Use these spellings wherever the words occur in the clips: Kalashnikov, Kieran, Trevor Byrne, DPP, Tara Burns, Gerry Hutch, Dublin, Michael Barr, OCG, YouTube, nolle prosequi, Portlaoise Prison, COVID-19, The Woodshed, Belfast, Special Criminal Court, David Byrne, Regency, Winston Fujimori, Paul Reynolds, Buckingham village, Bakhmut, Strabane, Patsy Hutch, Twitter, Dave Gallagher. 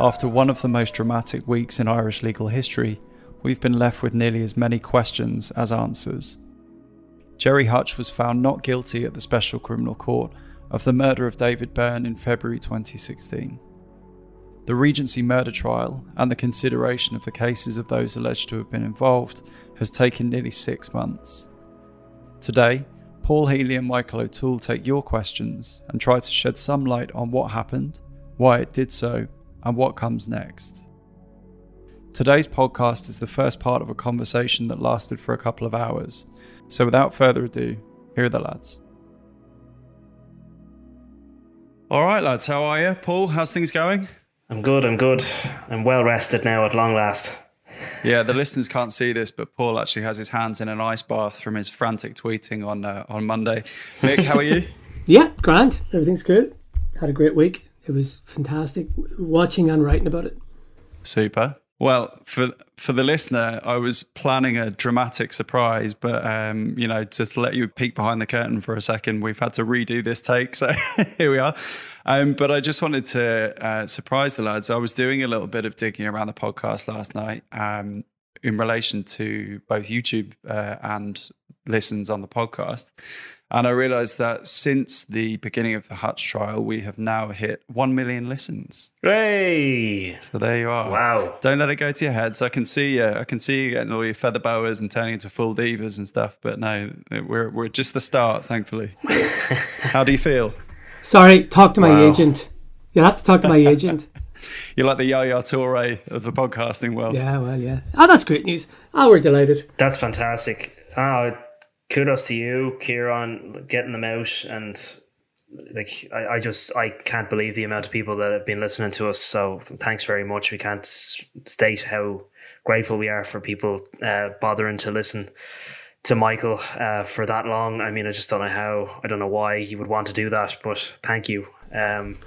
After one of the most dramatic weeks in Irish legal history, we've been left with nearly as many questions as answers. Gerry Hutch was found not guilty at the Special Criminal Court of the murder of David Byrne in February 2016. The Regency murder trial and the consideration of the cases of those alleged to have been involved has taken nearly 6 months. Today, Paul Healy and Michael O'Toole take your questions and try to shed some light on what happened, why it did so, and what comes next. Today's podcast is the first part of a conversation that lasted for a couple of hours. So without further ado, here are the lads. All right, lads, how are you? Paul, how's things going? I'm good. I'm well rested now at long last. Yeah, the listeners can't see this, but Paul actually has his hands in an ice bath from his frantic tweeting on Monday. Mick, how are you? Yeah, grand. Everything's good. Had a great week. It was fantastic watching and writing about it. Super. Well, for the listener, I was planning a dramatic surprise, but, you know, just to let you peek behind the curtain for a second, we've had to redo this take, so here we are. But I just wanted to surprise the lads. I was doing a little bit of digging around the podcast last night in relation to both YouTube and listens on the podcast, and I realized that since the beginning of the Hutch trial, we have now hit 1 million listens. Hey! So there you are. Wow! Don't let it go to your heads. I can see you getting all your feather boas and turning into full divas and stuff. But no, we're just the start, thankfully. How do you feel? Sorry, talk to my agent. You'll have to talk to my agent. You're like the Yaya Toure of the podcasting world. Yeah, well, yeah. Oh, that's great news. Oh, we're delighted. That's fantastic. Oh. Kudos to you, Kieran, getting them out, and like I can't believe the amount of people that have been listening to us. So thanks very much. We can't state how grateful we are for people bothering to listen to Michael for that long. I mean, I just don't know how. I don't know why he would want to do that, but thank you. I'm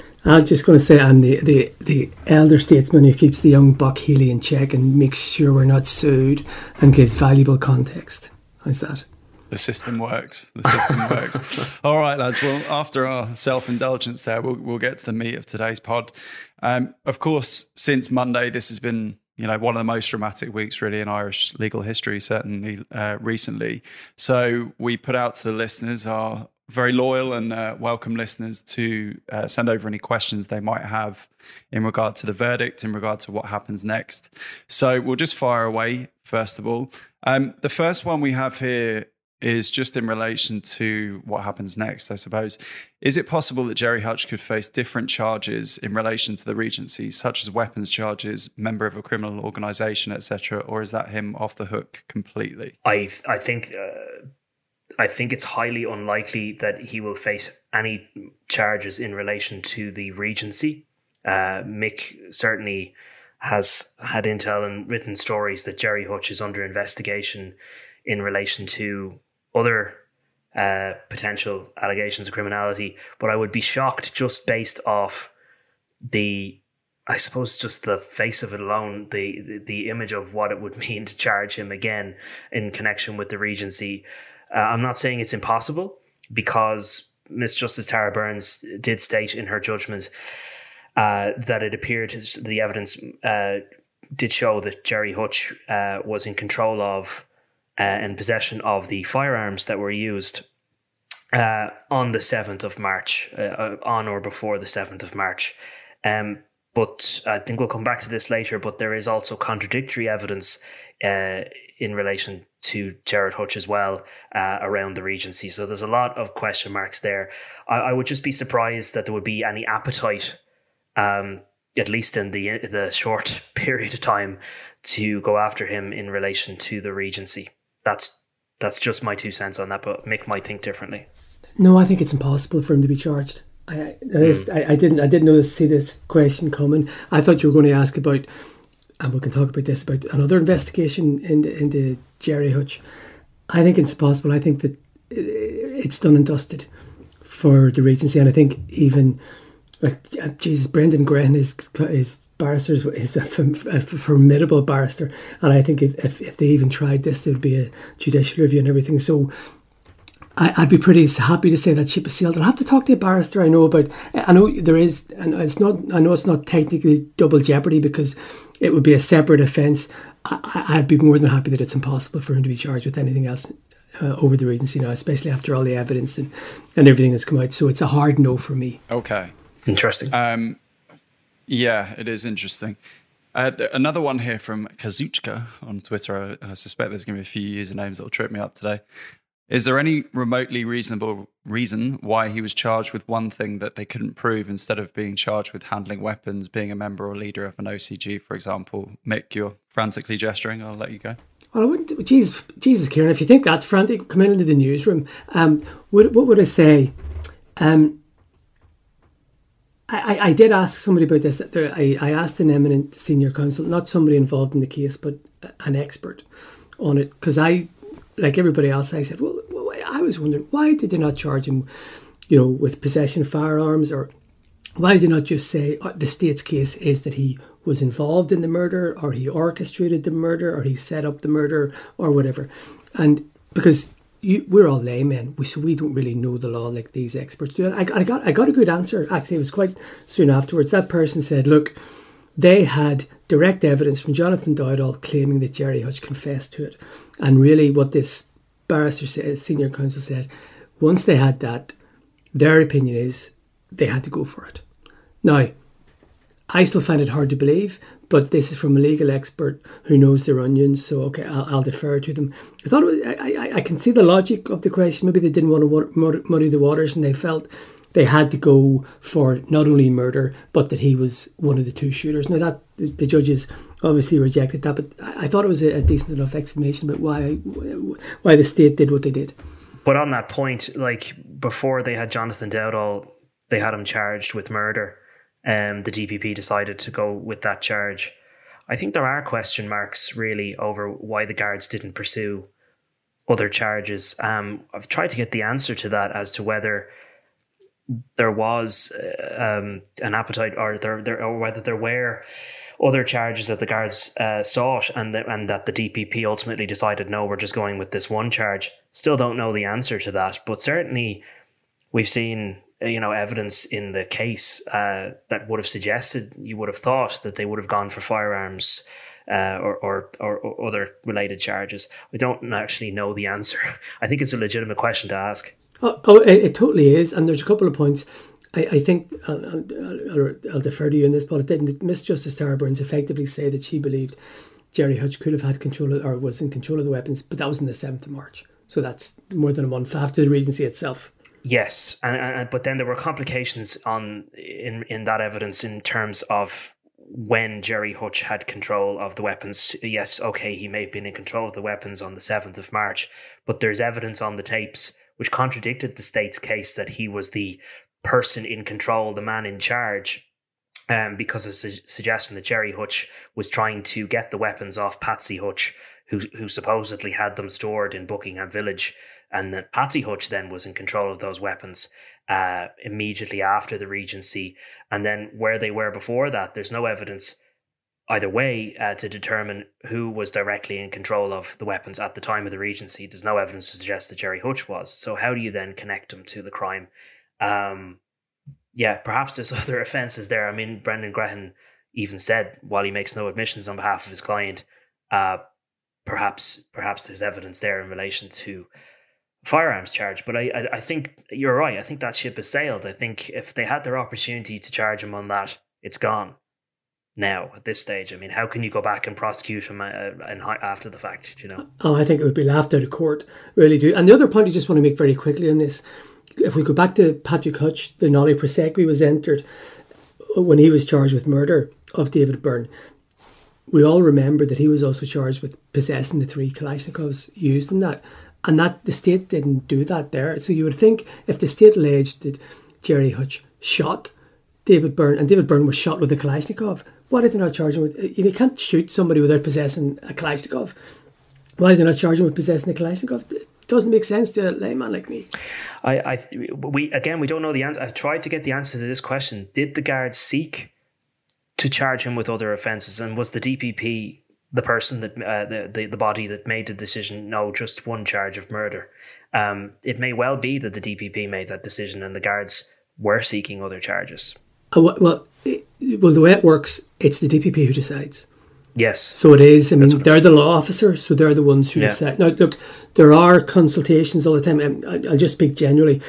just going to say I'm the elder statesman who keeps the young Buck Healy in check and makes sure we're not sued and gives valuable context. How's that? The system works. The system works. All right, lads. Well, after our self-indulgence there, we'll get to the meat of today's pod. Of course, since Monday, this has been, you know, one of the most dramatic weeks really in Irish legal history, certainly recently. So we put out to the listeners, our very loyal and welcome listeners, to send over any questions they might have in regard to the verdict, in regard to what happens next. So we'll just fire away, first of all. The first one we have here is just in relation to what happens next, I suppose. Is it possible that Gerry Hutch could face different charges in relation to the Regency, such as weapons charges, member of a criminal organisation, etc., or is that him off the hook completely? I think it's highly unlikely that he will face any charges in relation to the Regency. Mick certainly has had intel and written stories that Gerry Hutch is under investigation in relation to other potential allegations of criminality, but I would be shocked just based off the, I suppose, just the face of it alone, the image of what it would mean to charge him again in connection with the Regency. I'm not saying it's impossible, because Miss Justice Tara Burns did state in her judgment that it appeared the evidence did show that Gerry Hutch was in control of and possession of the firearms that were used on the 7th of March, on or before the 7th of March. But I think we'll come back to this later, but there is also contradictory evidence in relation to Gerry Hutch as well around the Regency. So there's a lot of question marks there. I would just be surprised that there would be any appetite, at least in the short period of time, to go after him in relation to the Regency. That's just my 2 cents on that, but Mick might think differently. No, I think it's impossible for him to be charged. I didn't see this question coming. I thought you were going to ask about, and we can talk about this, about another investigation into Gerry Hutch. I think it's possible. I think that it's done and dusted for the Regency, and I think even like Jesus, Brendan Grehan is barristers is a formidable barrister, and I think if they even tried this, there'd be a judicial review and everything. So I'd be pretty happy to say that ship is sailed. I'll have to talk to a barrister I know about. I know there is, and it's not. I know it's not technically double jeopardy because it would be a separate offence. I'd be more than happy that it's impossible for him to be charged with anything else over the Regency now, especially after all the evidence and everything that's come out. So it's a hard no for me. Okay, interesting. Yeah, it is interesting. Another one here from Kazuchka on Twitter. I suspect there's going to be a few usernames that will trip me up today. Is there any remotely reasonable reason why he was charged with one thing that they couldn't prove instead of being charged with handling weapons, being a member or leader of an OCG, for example? Mick, you're frantically gesturing. I'll let you go. Well, I wouldn't. Jesus, Kieran, if you think that's frantic, come into the newsroom. What would I say? I did ask somebody about this. I asked an eminent senior counsel, not somebody involved in the case, but an expert on it, because I, like everybody else, I said, well, I was wondering, why did they not charge him, you know, with possession of firearms? Or why did they not just say the state's case is that he was involved in the murder, or he orchestrated the murder, or he set up the murder, or whatever? And because we're all laymen, so we don't really know the law like these experts do. And I got a good answer, actually. It was quite soon afterwards. That person said, look, they had direct evidence from Jonathan Dowdall claiming that Gerry Hutch confessed to it. And really what this senior counsel said, once they had that, their opinion is they had to go for it. Now, I still find it hard to believe, but this is from a legal expert who knows their onions, so okay, I'll defer to them. I thought it was, I can see the logic of the question. Maybe they didn't want to muddy the waters and they felt they had to go for not only murder, but that he was one of the two shooters. Now, that the judges obviously rejected that, but I thought it was a decent enough explanation about why the state did what they did. But on that point, like, before they had Jonathan Dowdall, they had him charged with murder. The DPP decided to go with that charge. I think there are question marks, really, over why the guards didn't pursue other charges. I've tried to get the answer to that as to whether there was an appetite, or whether there were other charges that the guards sought, and that the DPP ultimately decided, no, we're just going with this one charge. Still don't know the answer to that, but certainly we've seen, you know, evidence in the case that would have suggested, you would have thought, that they would have gone for firearms or other related charges. We don't actually know the answer. I think it's a legitimate question to ask. Oh, it totally is. And there's a couple of points. I think I'll defer to you on this, but Miss Justice Tara Burns effectively say that she believed Gerry Hutch could have had control of, or was in control of the weapons, but that was on the 7th of March. So that's more than a month after the Regency itself. Yes, but then there were complications in that evidence in terms of when Gerry Hutch had control of the weapons. Yes, okay, he may have been in control of the weapons on the 7th of March, but there's evidence on the tapes which contradicted the state's case that he was the person in control, the man in charge, because of suggestion that Gerry Hutch was trying to get the weapons off Patsy Hutch, who supposedly had them stored in Buckingham village, and that Patsy Hutch then was in control of those weapons immediately after the Regency. And then where they were before that, there's no evidence either way to determine who was directly in control of the weapons at the time of the Regency. There's no evidence to suggest that Gerry Hutch was. So how do you then connect him to the crime? Yeah, perhaps there's other offences there. I mean, Brendan Grehan even said, while he makes no admissions on behalf of his client, perhaps there's evidence there in relation to firearms charge. But I think you're right. I think that ship has sailed. I think if they had their opportunity to charge him on that, it's gone now at this stage. I mean, how can you go back and prosecute him and after the fact, you know? Oh, I think it would be laughed out of court, really do. And the other point I just want to make very quickly on this, if we go back to Patrick Hutch, the nolle prosequi was entered when he was charged with murder of David Byrne. We all remember that he was also charged with possessing the 3 Kalashnikovs used in that. And that the state didn't do that there. So you would think if the state alleged that Gerry Hutch shot David Byrne, and David Byrne was shot with a Kalashnikov, why did they not charge him with... You can't shoot somebody without possessing a Kalashnikov. Why did they not charge him with possessing a Kalashnikov? It doesn't make sense to a layman like me. We don't know the answer. I've tried to get the answer to this question. Did the guards seek to charge him with other offences? And was the DPP the person that the body that made the decision, no, just one charge of murder. It may well be that the DPP made that decision and the guards were seeking other charges. Well, the way it works, it's the DPP who decides. Yes. So it is. I mean, they're the law officers, so they're the ones who decide. Now, look, there are consultations all the time. I'll just speak generally.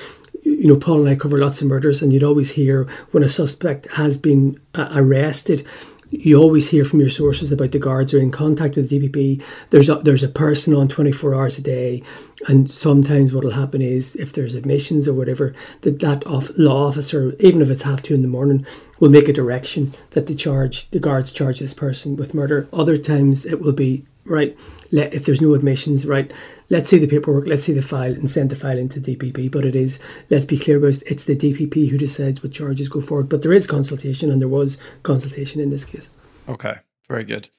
You know, Paul and I cover lots of murders, and you'd always hear when a suspect has been arrested, you always hear from your sources about the guards are in contact with the DPP. There's a person on 24 hours a day, and sometimes what will happen is if there's admissions or whatever, that law officer, even if it's 2:30 in the morning, will make a direction that the guards charge this person with murder. Other times it will be, right, if there's no admissions, right, let's see the paperwork, let's see the file and send the file into DPP. But it is, let's be clear about it, it's the DPP who decides what charges go forward. But there is consultation, and there was consultation in this case. Okay, very good.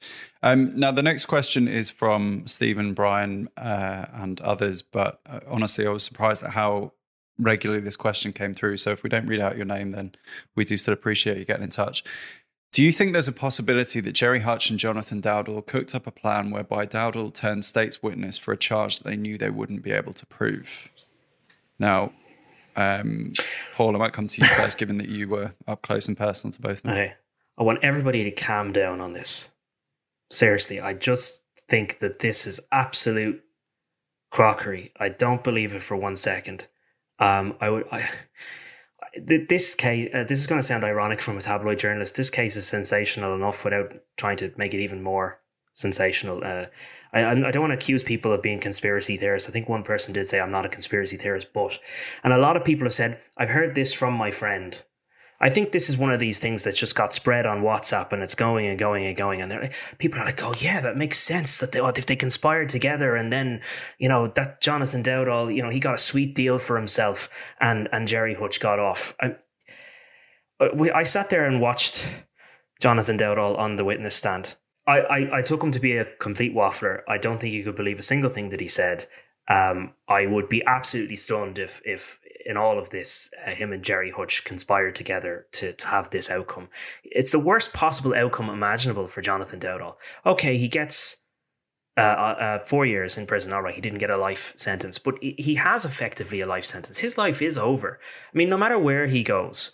Now, the next question is from Stephen Brian and others, but honestly, I was surprised at how regularly this question came through. So if we don't read out your name, then we do still appreciate you getting in touch. Do you think there's a possibility that Gerry Hutch and Jonathan Dowdall cooked up a plan whereby Dowdall turned state's witness for a charge that they knew they wouldn't be able to prove? Now, Paul, I might come to you first, given that you were up close and personal to both of them. Okay. I want everybody to calm down on this. Seriously, I just think that this is absolute crockery. I don't believe it for one second. This case, this is going to sound ironic from a tabloid journalist. This case is sensational enough without trying to make it even more sensational. I don't want to accuse people of being conspiracy theorists. I think one person did say, I'm not a conspiracy theorist, but, and a lot of people have said, I've heard this from my friend. I think this is one of these things that just got spread on WhatsApp, and it's going and going and going. And people are like, oh, yeah, that makes sense that if they conspired together, and then, you know, that Jonathan Dowdall, you know, he got a sweet deal for himself, and Gerry Hutch got off. I sat there and watched Jonathan Dowdall on the witness stand. I took him to be a complete waffler. I don't think you could believe a single thing that he said. I would be absolutely stunned if in all of this, him and Gerry Hutch conspired together to have this outcome. It's the worst possible outcome imaginable for Jonathan Dowdall. Okay, he gets 4 years in prison. All right, he didn't get a life sentence, but he has effectively a life sentence. His life is over. I mean, no matter where he goes,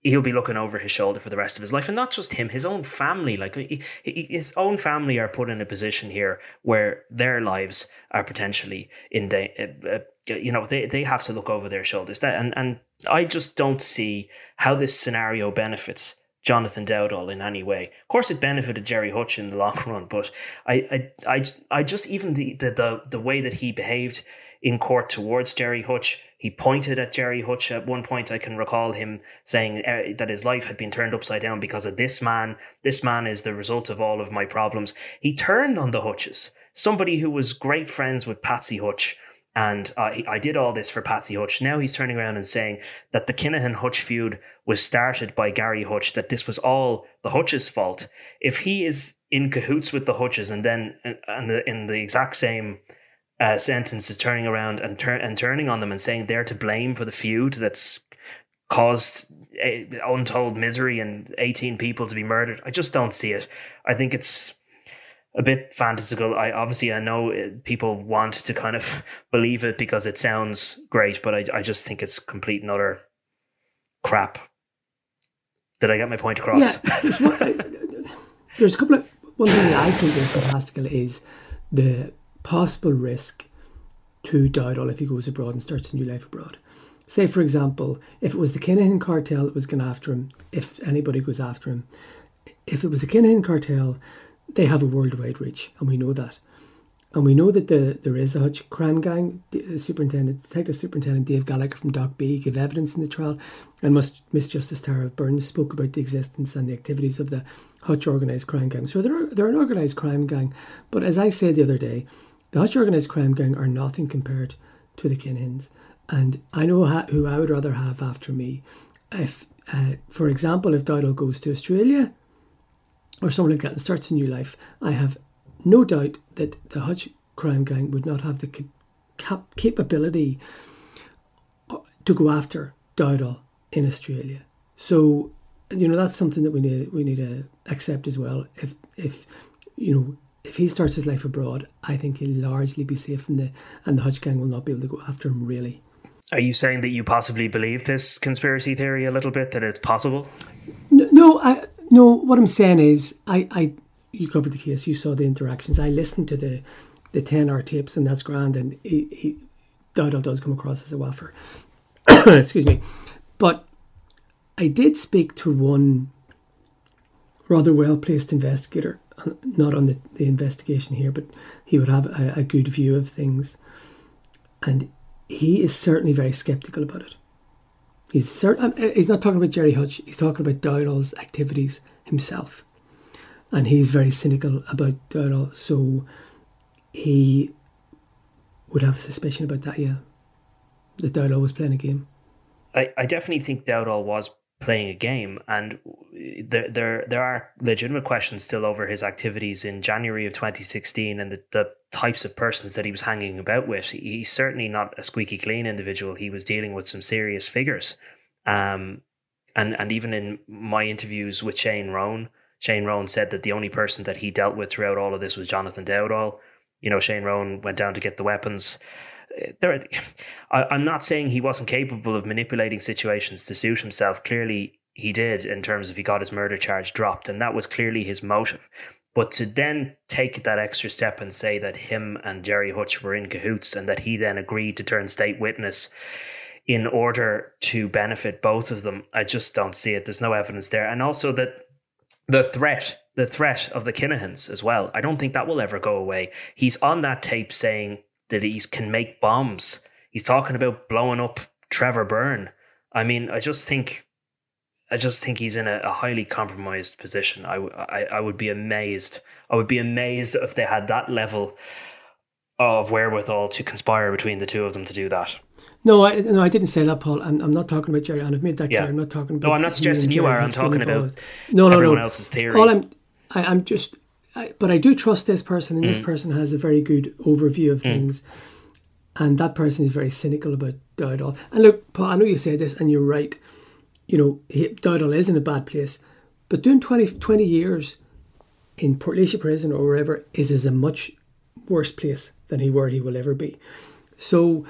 he'll be looking over his shoulder for the rest of his life. And not just him, his own family. Like, his own family are put in a position here where their lives are potentially in danger. You know, they have to look over their shoulders. And I just don't see how this scenario benefits Jonathan Dowdall in any way. Of course, it benefited Gerry Hutch in the long run, but I just, even the way that he behaved in court towards Gerry Hutch, he pointed at Gerry Hutch at one point. I can recall him saying that his life had been turned upside down because of this man. This man is the result of all of my problems. He turned on the Hutches, somebody who was great friends with Patsy Hutch. And I did all this for Patsy Hutch. Now he's turning around and saying that the Kinahan-Hutch feud was started by Gerry Hutch, that this was all the Hutch's fault. If he is in cahoots with the Hutches and then in the exact same sentence is turning around and turning on them and saying they're to blame for the feud that's caused untold misery and 18 people to be murdered, I just don't see it. I think it's a bit fantastical. I know people want to kind of believe it because it sounds great, but I just think it's complete and utter crap. Did I get my point across? Yeah, there's a couple of, one thing that I think is fantastical is the possible risk to Dowdall if he goes abroad and starts a new life abroad. Say, for example, if it was the Kinahan cartel that was going after him, if anybody goes after him, if it was the Kinahan cartel, they have a worldwide reach, and we know that. And we know that there is a Hutch crime gang. Detective Superintendent Dave Gallagher from Doc B gave evidence in the trial, and Miss Justice Tara Burns spoke about the existence and the activities of the Hutch organised crime gang. So they're an organised crime gang, but as I said the other day, the Hutch organised crime gang are nothing compared to the Kinahans. And I know who I would rather have after me. If, for example, if Dowdall goes to Australia or someone like that and starts a new life, I have no doubt that the Hutch crime gang would not have the capability to go after Dowdall in Australia. So, you know, that's something that we need to accept as well. If if he starts his life abroad, I think he'll largely be safe from and the Hutch gang will not be able to go after him, really. Are you saying that you possibly believe this conspiracy theory a little bit, that it's possible? No, what I'm saying is, you covered the case, you saw the interactions, I listened to the 10-hour tapes, and that's grand, and Dowdall does come across as a waffer. Excuse me. But I did speak to one rather well-placed investigator, not on the investigation here, but he would have a good view of things. And he is certainly very sceptical about it. He's not talking about Gerry Hutch, he's talking about Dowdall's activities himself. And he's very cynical about Dowdall, so he would have a suspicion about that, yeah. That Dowdall was playing a game. I definitely think Dowdall was playing a game, and there are legitimate questions still over his activities in January of 2016 and the types of persons that he was hanging about with. He's certainly not a squeaky clean individual. He was dealing with some serious figures. And even in my interviews with Shane Rowan said that the only person that he dealt with throughout all of this was Jonathan Dowdall. You know, Shane Rowan went down to get the weapons. I'm not saying he wasn't capable of manipulating situations to suit himself. Clearly he did, in terms of he got his murder charge dropped, and that was clearly his motive. But to then take that extra step and say that him and Gerry Hutch were in cahoots and that he then agreed to turn state witness in order to benefit both of them, I just don't see it. There's no evidence there. And also that the threat of the Kinahans as well, I don't think that will ever go away. He's on that tape saying that he can make bombs. He's talking about blowing up Trevor Byrne. I mean, I just think he's in a highly compromised position. I would be amazed. I would be amazed if they had that level of wherewithal to conspire between the two of them to do that. No, I didn't say that, Paul. I'm not talking about Gerry, and I've made that clear. Yeah. I'm not talking about. No, I'm not suggesting you are. I'm talking about everyone else's theory. Paul, but I do trust this person, and this person has a very good overview of things, and that person is very cynical about Dowdall. And look, Paul, I know you say this, and you're right. You know, Dowdall is in a bad place, but doing 20 years in Portlaoise Prison or wherever is a much worse place than he will ever be. So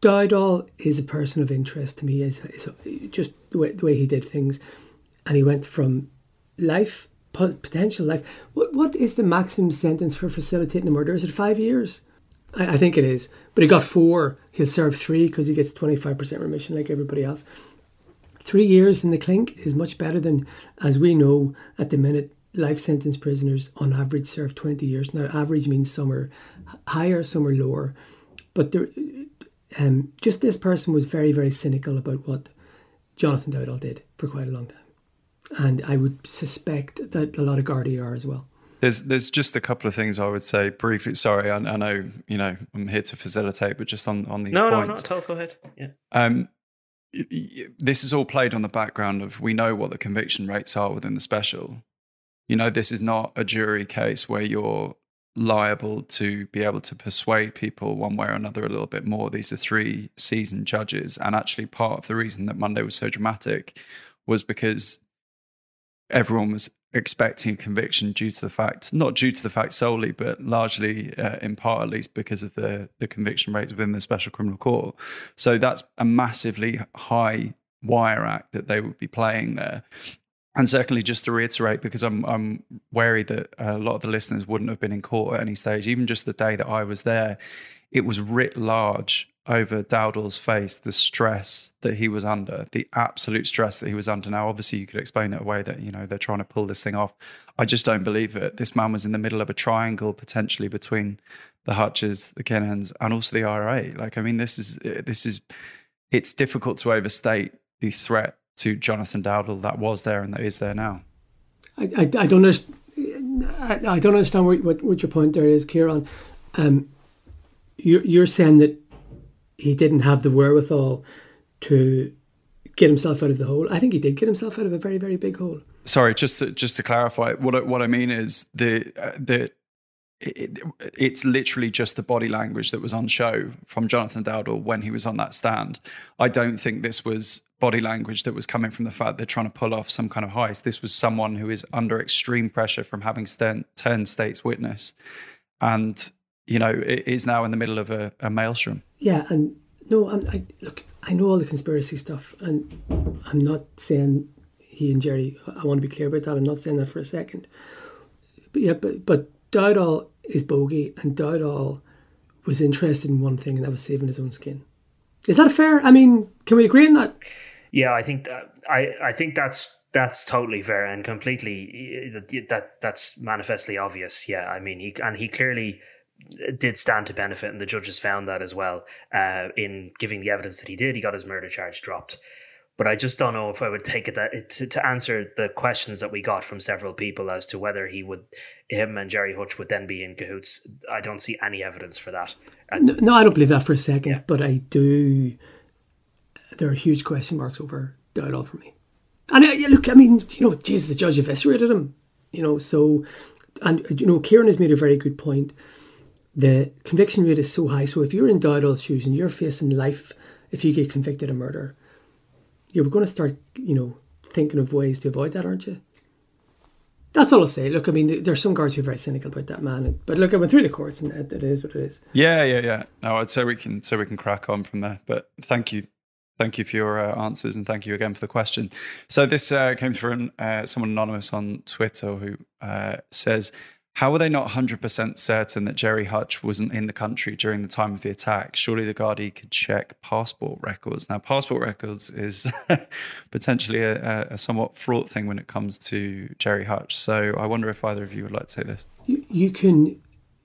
Dowdall is a person of interest to me. Is just the way he did things, and he went from life. Potential life. What is the maximum sentence for facilitating a murder? Is it 5 years? I think it is. But he got 4. He'll serve 3 because he gets 25% remission like everybody else. 3 years in the clink is much better than, as we know, at the minute, life sentence prisoners on average serve 20 years. Now, average means some are higher, some are lower. But just this person was very, very cynical about what Jonathan Dowdall did for quite a long time. And I would suspect that a lot of Gardaí are as well. There's just a couple of things I would say briefly. Sorry, I know, you know, I'm here to facilitate, but just on these points. No, not at all. Go ahead. Yeah. This is all played on the background of we know what the conviction rates are within the special. You know, this is not a jury case where you're liable to be able to persuade people one way or another a little bit more. These are 3 seasoned judges. And actually part of the reason that Monday was so dramatic was because everyone was expecting conviction due to the fact, not due to the fact solely, but largely in part at least because of the conviction rates within the Special Criminal Court. So that's a massively high wire act that they would be playing there. And secondly, just to reiterate, because I'm wary that a lot of the listeners wouldn't have been in court at any stage, even just the day that I was there, it was writ large over Dowdall's face, the stress that he was under, the absolute stress that he was under. Now, obviously, you could explain it away that, you know, they're trying to pull this thing off. I just don't believe it. This man was in the middle of a triangle potentially between the Hutches, the Kinahans, and also the IRA. Like, I mean, this is it's difficult to overstate the threat to Jonathan Dowdall that was there and that is there now. I don't understand what your point there is, Kieran. You're saying that he didn't have the wherewithal to get himself out of the hole. I think he did get himself out of a very, very big hole. Sorry, just to clarify, what I mean is that it's literally just the body language that was on show from Jonathan Dowdall when he was on that stand. I don't think this was body language that was coming from the fact they're trying to pull off some kind of heist. This was someone who is under extreme pressure from having turned state's witness, and, you know, it is now in the middle of a maelstrom. Yeah, and no, look, I know all the conspiracy stuff, and I'm not saying he and Gerry, I want to be clear about that, I'm not saying that for a second. But yeah, but Dowdall is bogey, and Dowdall was interested in one thing, and that was saving his own skin. Is that fair? I mean, can we agree on that? Yeah, I think that I think that's totally fair and completely that's manifestly obvious. Yeah, I mean, he clearly did stand to benefit, and the judges found that as well in giving the evidence that he did. He got his murder charge dropped. But I just don't know if I would take it that to answer the questions that we got from several people as to whether him and Gerry Hutch would then be in cahoots. I don't see any evidence for that. No, I don't believe that for a second. Yeah. But I do. There are huge question marks over Dowdall for me. And look, I mean, you know, geez, the judge eviscerated him. You know, so, and you know, Kieran has made a very good point. The conviction rate is so high. So if you're in Dowdall's shoes and you're facing life, if you get convicted of murder, you're going to start, you know, thinking of ways to avoid that, aren't you? That's all I'll say. Look, I mean, there's some guards who are very cynical about that man, but look, I went through the courts, and it is what it is. Yeah. No, I'd say we can crack on from there. But thank you for your answers, and thank you again for the question. So this came from someone anonymous on Twitter who says, "How were they not 100% certain that Gerry Hutch wasn't in the country during the time of the attack? Surely the Gardaí could check passport records." Now, passport records is potentially a somewhat fraught thing when it comes to Gerry Hutch. So I wonder if either of you would like to say this. You can,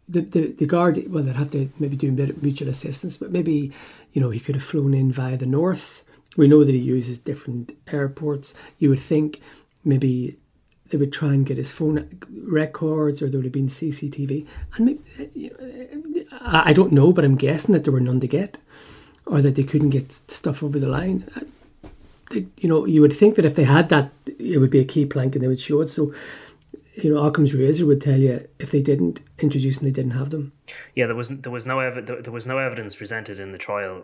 the Gardaí, well, they'd have to maybe do a bit of mutual assistance, but maybe, you know, he could have flown in via the north. We know that he uses different airports. You would think maybe they would try and get his phone records, or there would have been CCTV. And maybe, you know, I don't know, but I'm guessing that there were none to get, or that they couldn't get stuff over the line. You know, you would think that if they had that, it would be a key plank and they would show it. So, you know, Occam's razor would tell you if they didn't introduce them, they didn't have them. Yeah, there was no evidence presented in the trial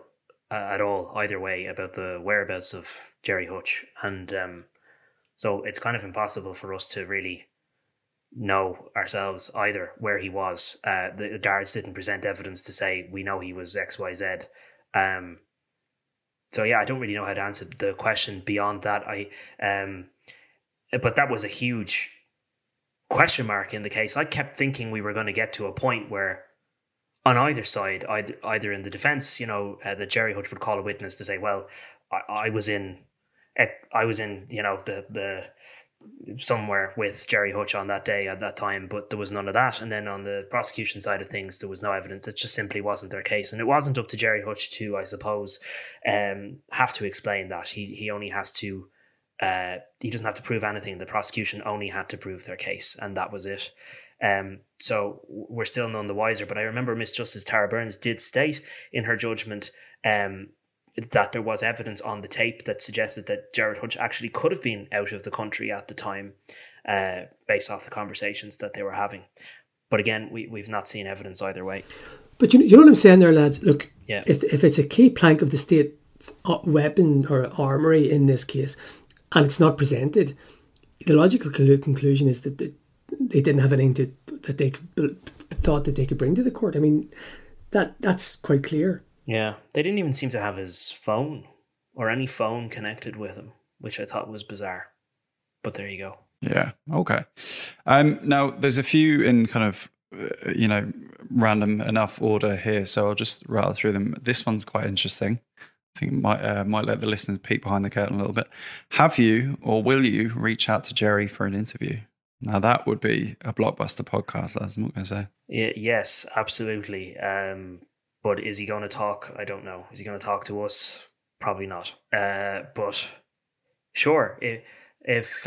at all, either way, about the whereabouts of Gerry Hutch, and so it's kind of impossible for us to really know ourselves either where he was. The guards didn't present evidence to say, we know he was X, Y, Z. So yeah, I don't really know how to answer the question beyond that. But that was a huge question mark in the case. I kept thinking we were going to get to a point where on either side, either in the defense, you know, that Gerry Hutch would call a witness to say, well, I was in, you know, the somewhere with Gerry Hutch on that day at that time, but there was none of that. And then on the prosecution side of things, there was no evidence. It just simply wasn't their case, and it wasn't up to Gerry Hutch to, I suppose, have to explain that. He only has to, he doesn't have to prove anything. The prosecution only had to prove their case, and that was it. So we're still none the wiser. But I remember Miss Justice Tara Burns did state in her judgment that there was evidence on the tape that suggested that Gerry Hutch actually could have been out of the country at the time, based off the conversations that they were having. But again, we've not seen evidence either way. But you know what I'm saying there, lads? Look, yeah. If it's a key plank of the state weapon or armory in this case, and it's not presented, the logical conclusion is that they didn't have anything that they thought that they could bring to the court. I mean, that's quite clear. Yeah, they didn't even seem to have his phone or any phone connected with him, which I thought was bizarre. But there you go. Yeah, okay. Now, there's a few in kind of, you know, random enough order here, so I'll just rattle through them. This one's quite interesting. I think it might let the listeners peek behind the curtain a little bit. Have you or will you reach out to Gerry for an interview? Now, that would be a blockbuster podcast, that's what I'm going to say. Yeah, yes, absolutely. But is he going to talk? I don't know. Is he going to talk to us? Probably not. But sure, if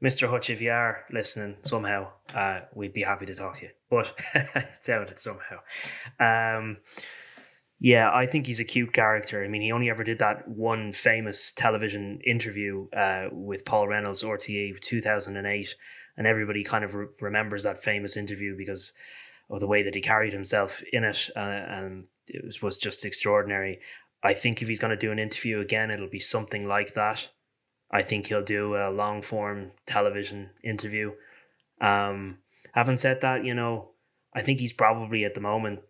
Mr. Hutch, if you are listening somehow, we'd be happy to talk to you. But doubt it somehow. Yeah, I think he's a cute character. I mean, he only ever did that one famous television interview with Paul Reynolds, RTE, 2008. And everybody kind of remembers that famous interview because of the way that he carried himself in it. And it was just extraordinary. I think if he's going to do an interview again, it'll be something like that. I think he'll do a long form television interview. Having said that, you know, I think he's probably at the moment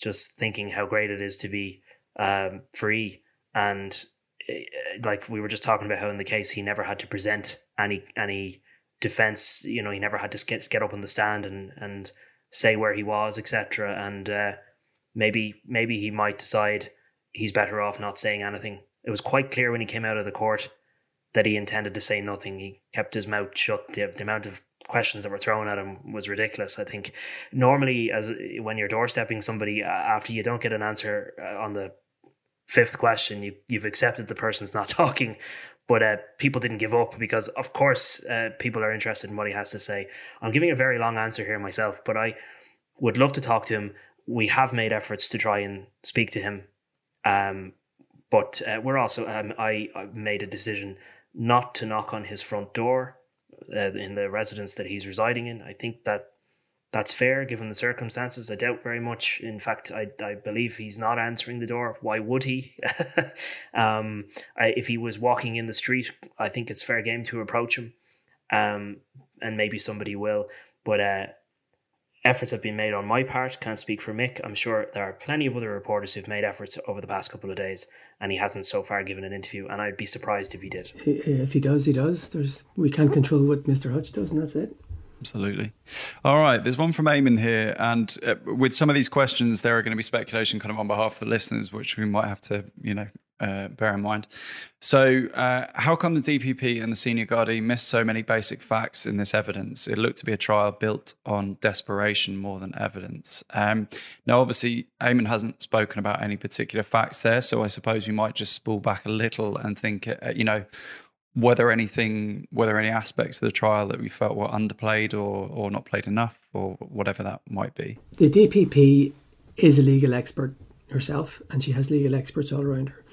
just thinking how great it is to be free. And like we were just talking about how in the case he never had to present any defense, you know, he never had to get up on the stand and say where he was, etc. And maybe he might decide he's better off not saying anything. It was quite clear when he came out of the court that he intended to say nothing. He kept his mouth shut. The amount of questions that were thrown at him was ridiculous. I think normally when you're doorstepping somebody after you don't get an answer on the fifth question, you've accepted the person's not talking. But people didn't give up because, of course, people are interested in what he has to say. I'm giving a very long answer here myself, but I would love to talk to him. We have made efforts to try and speak to him. But we're also, I made a decision not to knock on his front door in the residence that he's residing in. I think that that's fair given the circumstances. I doubt very much. In fact, I believe he's not answering the door. Why would he? If he was walking in the street, I think it's fair game to approach him. And maybe somebody will. But efforts have been made on my part. Can't speak for Mick. I'm sure there are plenty of other reporters who've made efforts over the past couple of days, and he hasn't so far given an interview. And I'd be surprised if he did. If he does, he does. We can't control what Mr. Hutch does, and that's it. Absolutely. All right, there's one from Eamon here. And with some of these questions, there are going to be speculation kind of on behalf of the listeners, which we might have to, bear in mind. So how come the DPP and the senior Gardaí missed so many basic facts in this evidence? It looked to be a trial built on desperation more than evidence. Now, obviously, Eamon hasn't spoken about any particular facts there. So I suppose we might just spool back a little and think, whether any aspects of the trial that we felt were underplayed or not played enough or whatever that might be. The DPP is a legal expert herself, and she has legal experts all around her.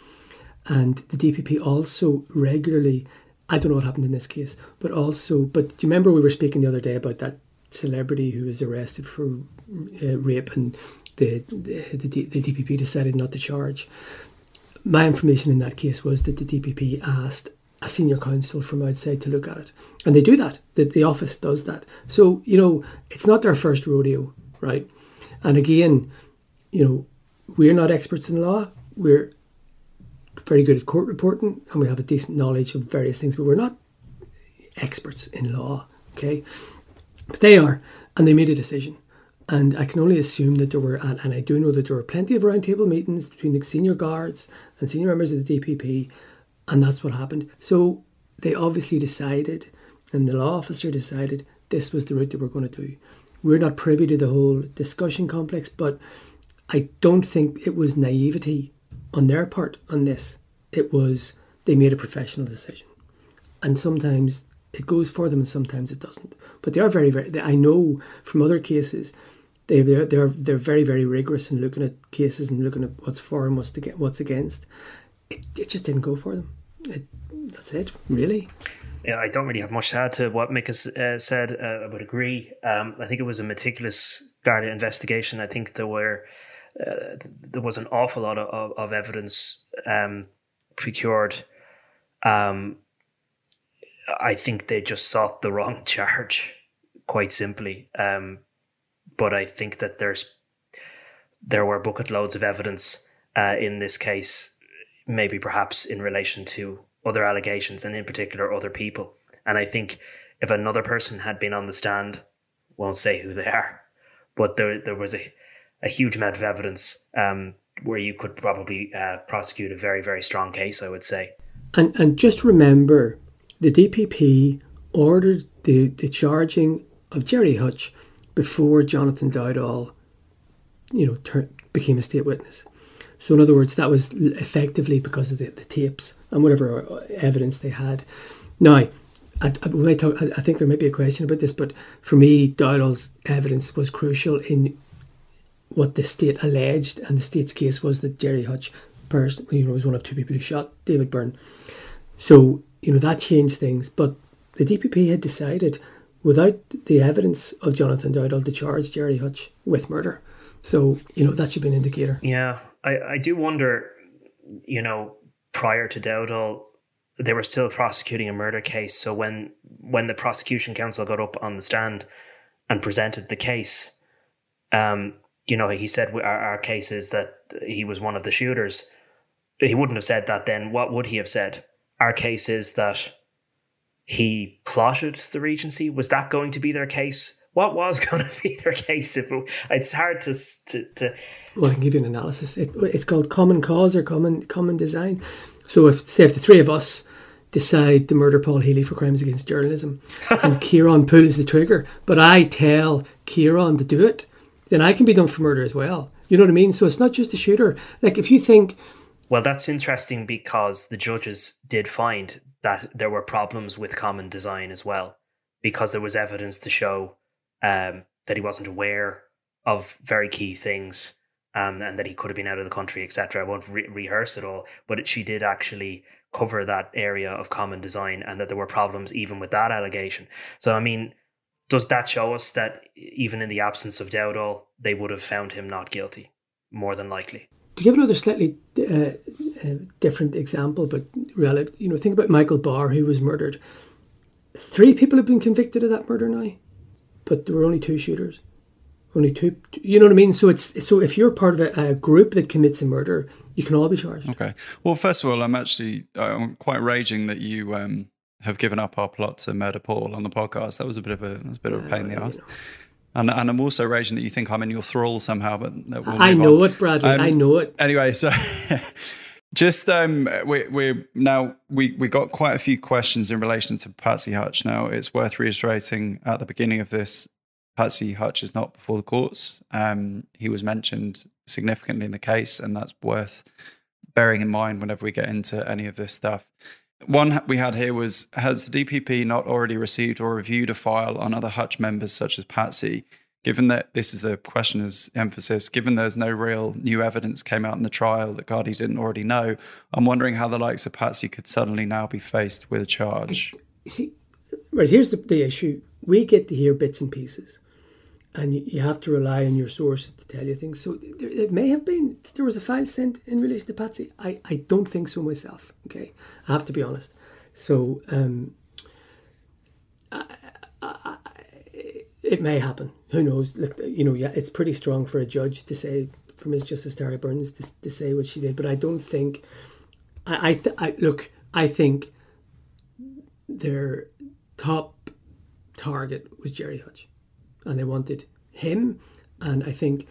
And the DPP also regularly, I don't know what happened in this case, but do you remember we were speaking the other day about that celebrity who was arrested for rape and the DPP decided not to charge? My information in that case was that the DPP asked a senior counsel from outside to look at it. And they do that. The office does that. So, it's not their first rodeo, right? And again, we're not experts in law. We're very good at court reporting and we have a decent knowledge of various things, but we're not experts in law, okay? But they are, and they made a decision. And I can only assume that there were, and I do know that there were plenty of roundtable meetings between the senior guards and senior members of the DPP. And that's what happened. So they obviously decided, and the law officer decided, this was the route that we're going to do. We're not privy to the whole discussion complex, but I don't think it was naivety on their part on this. It was they made a professional decision. And sometimes it goes for them and sometimes it doesn't. But they are very, very, I know from other cases, they're very, very rigorous in looking at cases and looking at what's for and what's against. It just didn't go for them. That's it, really. Yeah, I don't really have much to add to what Mick has said. I would agree. I think it was a meticulous Garda investigation. I think there was an awful lot of evidence procured. I think they just sought the wrong charge, quite simply. But I think that there were bucket loads of evidence in this case, maybe perhaps in relation to other allegations and in particular other people. And I think if another person had been on the stand, won't say who they are, but there was a huge amount of evidence where you could probably prosecute a very, very strong case, I would say. And just remember, the DPP ordered the charging of Gerry Hutch before Jonathan Dowdall, became a state witness. So in other words, that was effectively because of the tapes and whatever evidence they had. Now, I think there might be a question about this, but for me, Dowdall's evidence was crucial in what the state alleged, and the state's case was that Gerry Hutch was one of two people who shot David Byrne. So, that changed things. But the DPP had decided without the evidence of Jonathan Dowdall to charge Gerry Hutch with murder. So, you know, that should be an indicator. Yeah, I do wonder, you know, prior to Dowdall, they were still prosecuting a murder case. So when the prosecution counsel got up on the stand and presented the case, you know, he said our case is that he was one of the shooters. He wouldn't have said that then. What would he have said? Our case is that he plotted the Regency. Was that going to be their case? What was going to be their case? It's hard to... Well, I can give you an analysis. It's called common cause or common design. So if the three of us decide to murder Paul Healy for crimes against journalism and Kieran pulls the trigger, but I tell Kieran to do it, then I can be done for murder as well. You know what I mean? So it's not just the shooter. Like, if you think... Well, that's interesting because the judges did find that there were problems with common design as well, because there was evidence to show that he wasn't aware of very key things, and that he could have been out of the country, etc. I won't rehearse it all, but she did actually cover that area of common design and that there were problems even with that allegation. So, I mean, does that show us that even in the absence of Dowdall, they would have found him not guilty, more than likely? To give another slightly different example, but relative, you know, think about Michael Barr, who was murdered. 3 people have been convicted of that murder now, but there were only 2 shooters. Only 2, you know what I mean? So it's so if you're part of a group that commits a murder, you can all be charged. Okay. Well, first of all, I'm quite raging that you have given up our plot to murder Paul on the podcast. That was a bit of a pain in the ass. You know. And I'm also raging that you think I'm in your thrall somehow. But that will I know on. It, Bradley. I know it. Anyway, so just we got quite a few questions in relation to Patsy Hutch. Now, it's worth reiterating at the beginning of this, Patsy Hutch is not before the courts. He was mentioned significantly in the case, and that's worth bearing in mind whenever we get into any of this stuff. One we had here was, has the DPP not already received or reviewed a file on other Hutch members such as Patsy? Given that, this is the questioner's emphasis, given there's no real new evidence came out in the trial that Carthy didn't already know, I'm wondering how the likes of Patsy could suddenly now be faced with a charge. See, right, here's the issue. We get to hear bits and pieces, and you have to rely on your sources to tell you things. So it may have been there was a file sent in relation to Patsy. I don't think so myself, okay? I have to be honest. So it may happen. Who knows? Look, you know, yeah, it's pretty strong for a judge to say, for Ms. Justice Tara Burns, to say what she did. But I don't think... I think their top target was Gerry Hutch. And they wanted him, and I think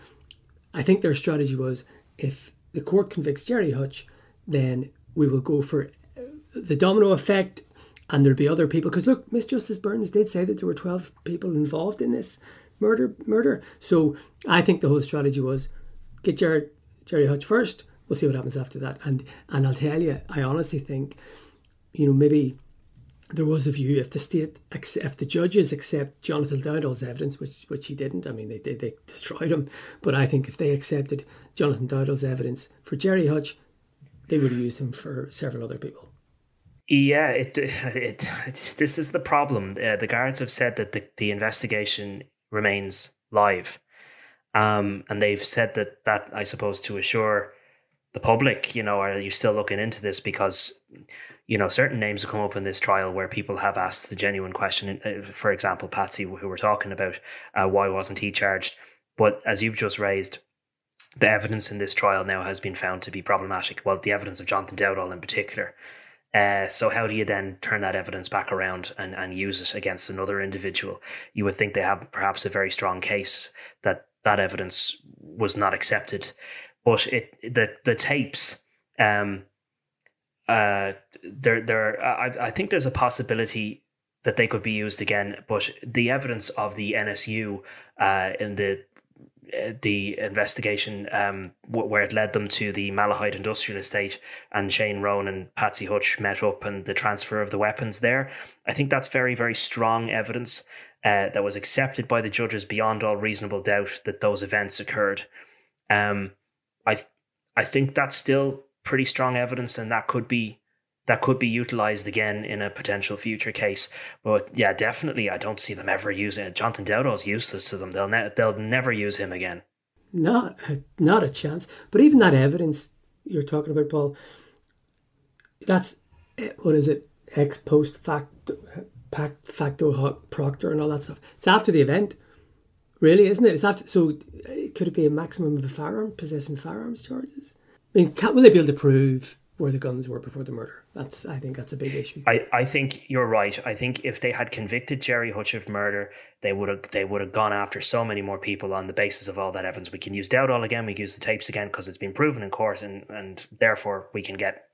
their strategy was, if the court convicts Gerry Hutch, then we will go for the domino effect, and there'll be other people. Because look, Miss Justice Burns did say that there were 12 people involved in this murder. So I think the whole strategy was, get Gerry Hutch first. We'll see what happens after that. And I'll tell you, I honestly think, you know, maybe there was a view, if the judges accept Jonathan Dowdall's evidence, which he didn't, I mean, they destroyed him, but I think if they accepted Jonathan Dowdall's evidence for Gerry Hutch, they would have used him for several other people. Yeah, this is the problem. The guards have said that the investigation remains live, and they've said that I suppose to assure the public, you know, are you still looking into this? Because, you know, certain names have come up in this trial where people have asked the genuine question. For example, Patsy, who we're talking about, why wasn't he charged? But as you've just raised, the evidence in this trial now has been found to be problematic. Well, the evidence of Jonathan Dowdall in particular. So how do you then turn that evidence back around and use it against another individual? You would think they have perhaps a very strong case that evidence was not accepted. But the tapes, I think there's a possibility that they could be used again. But the evidence of the NSU in the investigation, where it led them to the Malahide Industrial Estate, and Shane Rowan and Patsy Hutch met up, and the transfer of the weapons there, I think that's very, very strong evidence that was accepted by the judges beyond all reasonable doubt that those events occurred. I think that's still pretty strong evidence, and that could be that could be utilised again in a potential future case. But yeah, definitely, I don't see them ever using it. Jonathan Dowdall's useless to them. They'll never use him again. Not a chance. But even that evidence you're talking about, Paul, that's, what is it, ex post facto proctor and all that stuff. It's after the event, really, isn't it? It's after. So could it be a maximum of a firearm, possessing firearms charges? I mean, will they be able to prove where the guns were before the murder? I think that's a big issue. I think you're right. I think if they had convicted Gerry Hutch of murder, they would have gone after so many more people on the basis of all that evidence. We can use Dowdall again, we can use the tapes again because it's been proven in court, and therefore we can get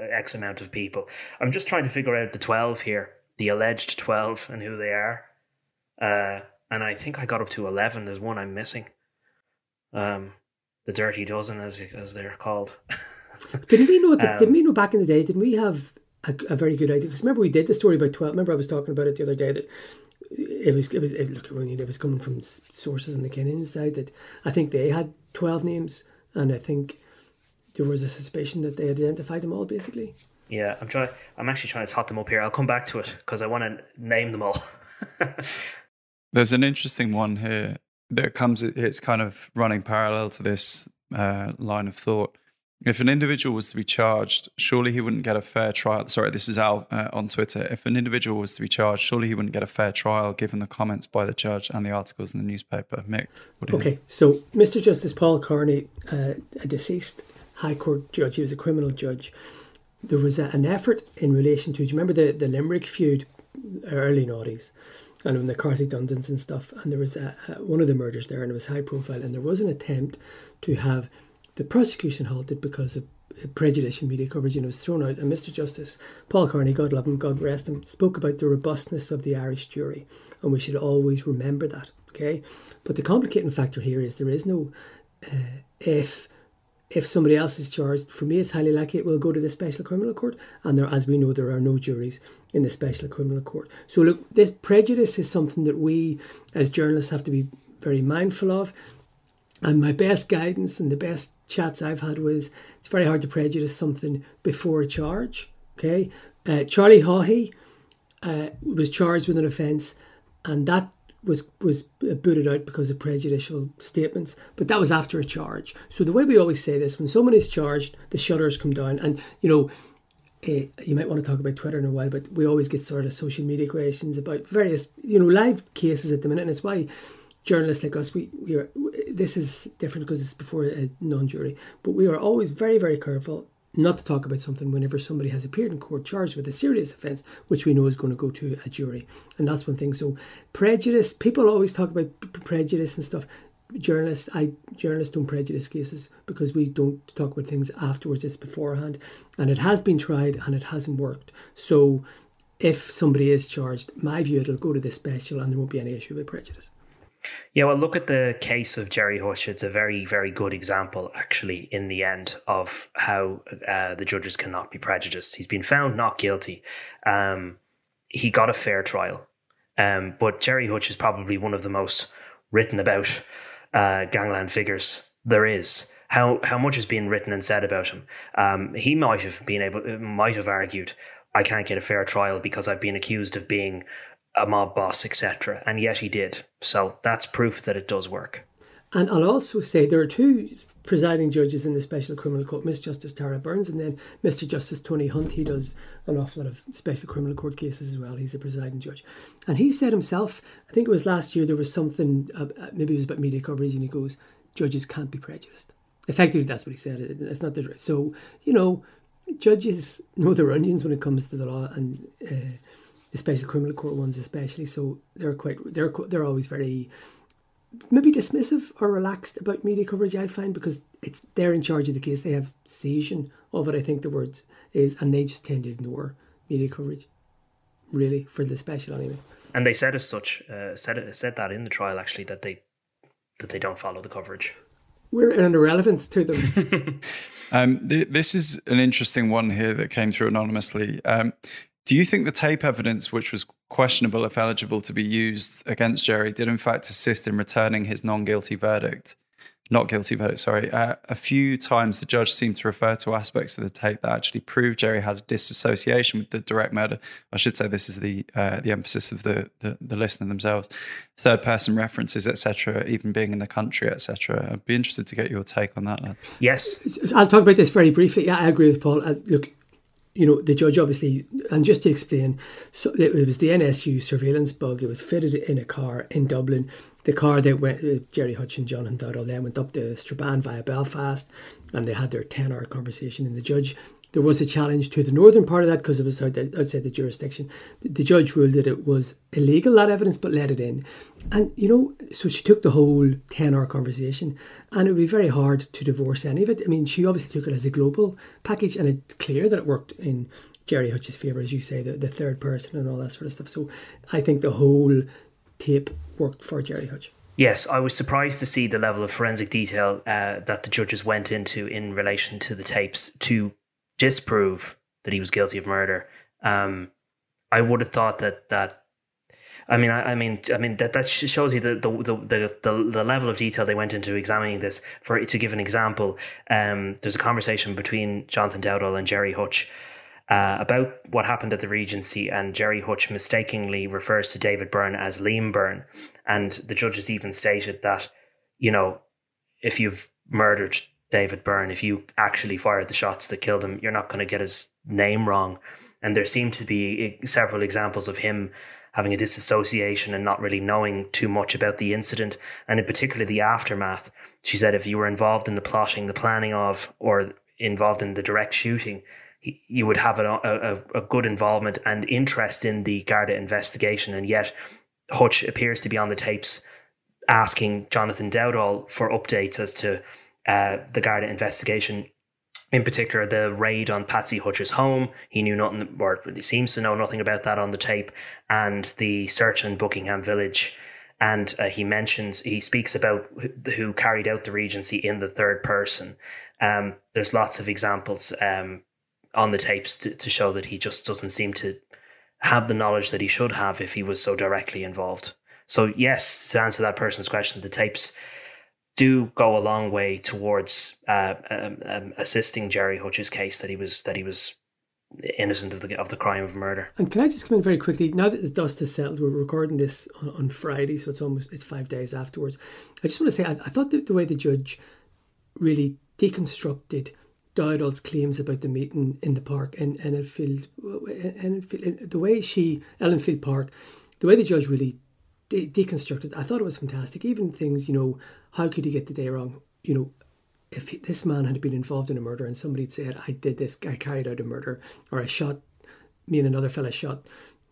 X amount of people. I'm just trying to figure out the 12 here, the alleged 12 and who they are. And I think I got up to 11. There's one I'm missing. The Dirty Dozen, as they're called. Didn't we know back in the day, didn't we have a very good idea? Because remember we did the story about 12. Remember I was talking about it the other day, that it was coming from sources on the Kinahan side that I think they had 12 names, and I think there was a suspicion that they identified them all, basically. Yeah, I'm actually trying to tot them up here. I'll come back to it because I want to name them all. There's an interesting one here that comes, it's kind of running parallel to this line of thought. If an individual was to be charged, surely he wouldn't get a fair trial. Sorry, this is Al on Twitter. If an individual was to be charged, surely he wouldn't get a fair trial given the comments by the judge and the articles in the newspaper. Mick, what do you think? Okay, so Mr. Justice Paul Carney, a deceased High Court judge, he was a criminal judge. There was an effort in relation to, do you remember the Limerick feud, early noughties, and when the Carthy Dundons and stuff, and there was one of the murders there, and it was high profile, and there was an attempt to have the prosecution halted because of prejudicial media coverage, and it was thrown out. And Mr. Justice Paul Carney, God love him, God rest him, spoke about the robustness of the Irish jury, and we should always remember that, okay? But the complicating factor here is there is no if somebody else is charged. For me, it's highly likely it will go to the Special Criminal Court, and there, as we know, there are no juries in the Special Criminal Court. So look, this prejudice is something that we as journalists have to be very mindful of. And my best guidance and the best chats I've had was, it's very hard to prejudice something before a charge. Okay, Charlie Haughey was charged with an offence, and that was booted out because of prejudicial statements, but that was after a charge. So the way we always say this, when someone is charged, the shutters come down. And, you know, you might want to talk about Twitter in a while, but we always get sort of social media questions about various, you know, live cases at the minute. And it's why journalists like us, this is different because it's before a non-jury, but we are always very, very careful not to talk about something whenever somebody has appeared in court charged with a serious offence, which we know is going to go to a jury. And that's one thing. So prejudice, people always talk about prejudice and stuff. Journalists don't prejudice cases because we don't talk about things afterwards, it's beforehand. And it has been tried and it hasn't worked. So if somebody is charged, my view, it'll go to the special and there won't be any issue with prejudice. Yeah, well, look at the case of Gerry Hutch. It's a very, very good example, actually, in the end, of how the judges cannot be prejudiced. He's been found not guilty. He got a fair trial. But Gerry Hutch is probably one of the most written about gangland figures there is. How much has been written and said about him? He might have argued, I can't get a fair trial because I've been accused of being a mob boss, etc. And yet he did. So that's proof that it does work. And I'll also say there are two presiding judges in the Special Criminal Court, Miss Justice Tara Burns and then Mr. Justice Tony Hunt. He does an awful lot of Special Criminal Court cases as well. He's the presiding judge. And he said himself, I think it was last year, there was something, maybe it was about media coverage, and he goes, judges can't be prejudiced. Effectively, that's what he said. It's not the, so, you know, judges know their onions when it comes to the law, and the Special Criminal Court ones especially, so they're always very maybe dismissive or relaxed about media coverage, I find, because they're in charge of the case. They have session of it, I think the words is, and they just tend to ignore media coverage, really, for the special anyway. And they said as such, said that in the trial actually, that they don't follow the coverage. We're an irrelevance to them. This is an interesting one here that came through anonymously. Do you think the tape evidence, which was questionable if eligible to be used against Gerry, did in fact assist in returning his non-guilty verdict? not guilty verdict, sorry. A few times the judge seemed to refer to aspects of the tape that actually proved Gerry had a disassociation with the direct murder. I should say this is the emphasis of the listener themselves. Third-person references, etc., even being in the country, etc. I'd be interested to get your take on that, lad. Yes. I'll talk about this very briefly. Yeah, I agree with Paul. Look, you know, the judge obviously, and just to explain, so it was the NSU surveillance bug. It was fitted in a car in Dublin. The car that went, Gerry Hutch and Jonathan Dowdall then went up to Strabane via Belfast, and they had their 10-hour conversation. And the judge, there was a challenge to the northern part of that because it was outside the jurisdiction. The judge ruled that it was illegal, that evidence, but let it in. And, you know, so she took the whole 10-hour conversation, and it would be very hard to divorce any of it. I mean, she obviously took it as a global package, and it's clear that it worked in Gerry Hutch's favour, as you say, the third person and all that sort of stuff. So I think the whole tape worked for Gerry Hutch. Yes, I was surprised to see the level of forensic detail that the judges went into in relation to the tapes to disprove that he was guilty of murder. I would have thought that shows you the level of detail they went into examining this. For to give an example, there's a conversation between Jonathan Dowdall and Gerry Hutch about what happened at the Regency, and Gerry Hutch mistakenly refers to David Byrne as Liam Byrne, and the judges even stated that, you know, if you've murdered David Byrne, if you actually fired the shots that killed him, you're not going to get his name wrong. And there seemed to be several examples of him having a disassociation and not really knowing too much about the incident, and in particular the aftermath. She said if you were involved in the plotting, the planning of, or involved in the direct shooting, you would have a good involvement and interest in the Garda investigation. And yet Hutch appears to be on the tapes asking Jonathan Dowdall for updates as to the Garda investigation, in particular the raid on Patsy Hutch's home. He knew nothing, or he seems to know nothing about that on the tape, and the search in Buckingham village. And he speaks about who carried out the Regency in the third person. There's lots of examples on the tapes to show that he just doesn't seem to have the knowledge that he should have if he was so directly involved. So yes, to answer that person's question, the tapes do go a long way towards assisting Gerry Hutch's case that he was innocent of the crime of murder. And can I just come in very quickly? Now that the dust has settled, we're recording this on Friday, so it's 5 days afterwards. I just want to say I thought that the way the judge really deconstructed Dowdall's claims about the meeting in the park in Enfield, Ellenfield Park, the way the judge really deconstructed, I thought it was fantastic. Even things, you know, how could he get the day wrong? You know, if this man had been involved in a murder and somebody had said, I did this, I carried out a murder, or me and another fella shot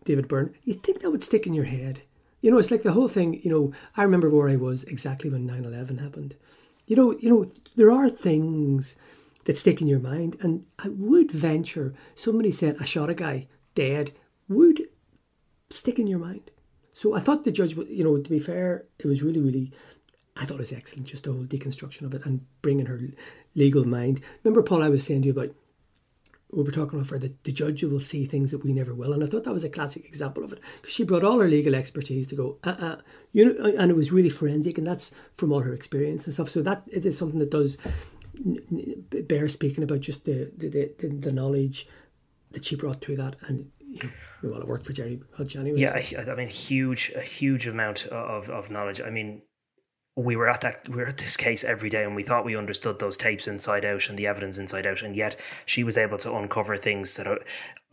David Byrne, you'd think that would stick in your head. You know, it's like the whole thing, you know, I remember where I was exactly when 9/11 happened. You know, there are things that stick in your mind. And I would venture, somebody said, I shot a guy, dead, would stick in your mind. So I thought the judge, you know, to be fair, it was really, really, I thought it was excellent, just the whole deconstruction of it and bringing her legal mind. Remember, Paul, I was saying to you about, we were talking about that the judge will see things that we never will. And I thought that was a classic example of it, because she brought all her legal expertise to go, you know, and it was really forensic, and that's from all her experience and stuff. So that it is something that does bear speaking about, just the knowledge that she brought to that. And you know, well, it worked for Gerry Hutch anyway. Yeah, I mean, a huge amount of knowledge. I mean, we were at this case every day, and we thought we understood those tapes inside out and the evidence inside out, and yet she was able to uncover things that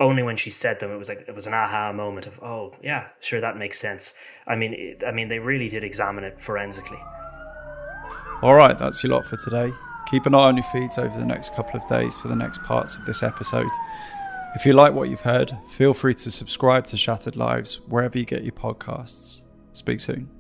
only when she said them, it was an aha moment of, oh yeah, sure, that makes sense. I mean, they really did examine it forensically. All right, that's your lot for today. Keep an eye on your feeds over the next couple of days for the next parts of this episode. If you like what you've heard, feel free to subscribe to Shattered Lives wherever you get your podcasts. Speak soon.